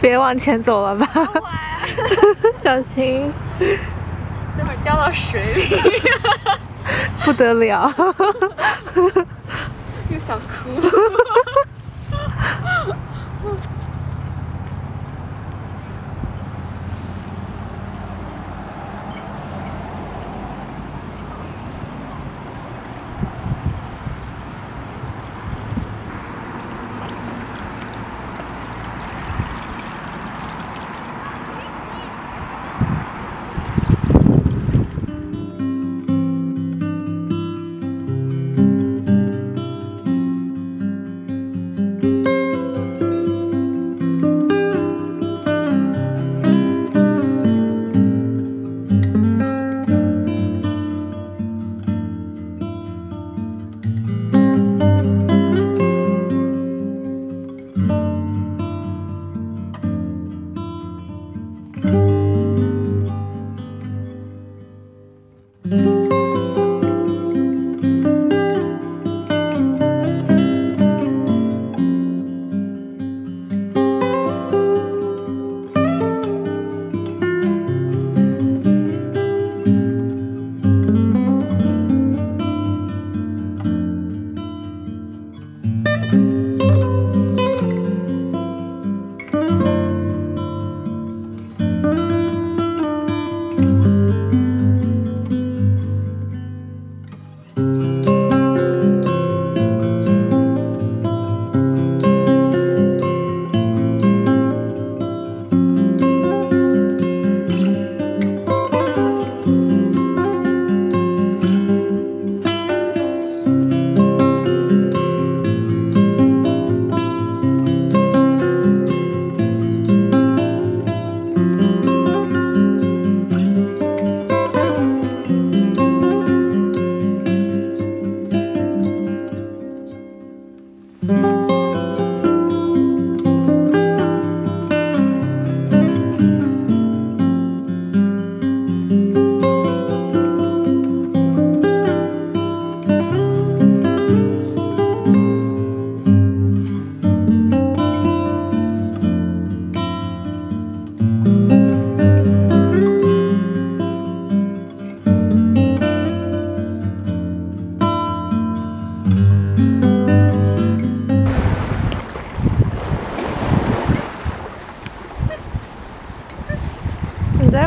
别往前走了吧，小心，等会儿掉到水里，不得了，又想哭。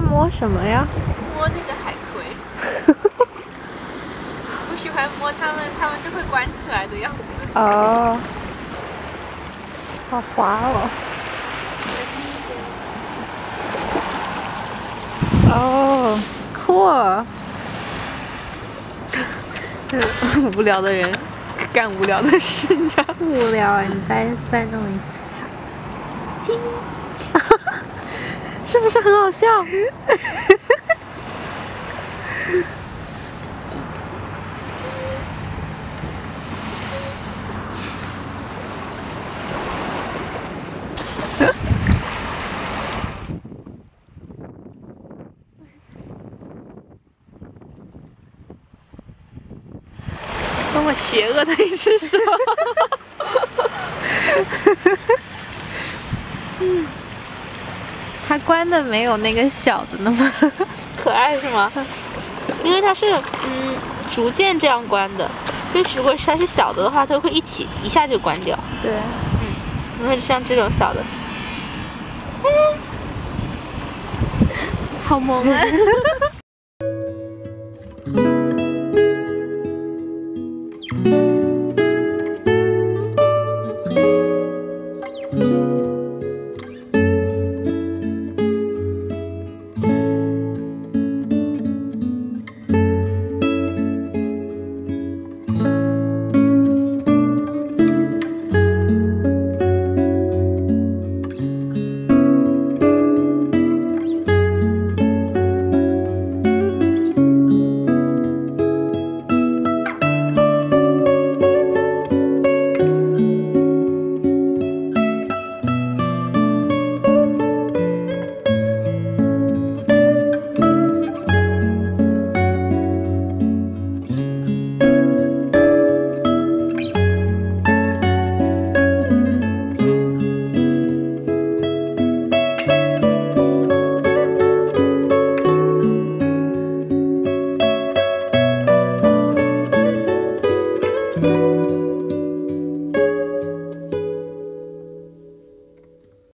摸什么呀？摸那个海葵，我喜欢摸它们就会关起来的样子。哦，好滑哦！哦，酷！无聊的人干无聊的事，你知道？无聊啊！你再弄一次。亲。是不是很好笑？多么邪恶的一只手！它关的没有那个小的那么可爱是吗？因为它是逐渐这样关的，就是如果它是小的话，它会一下就关掉。对，然后就像这种小的，好萌啊！